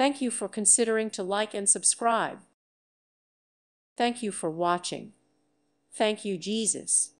Thank you for considering to like and subscribe. Thank you for watching. Thank you, Jesus.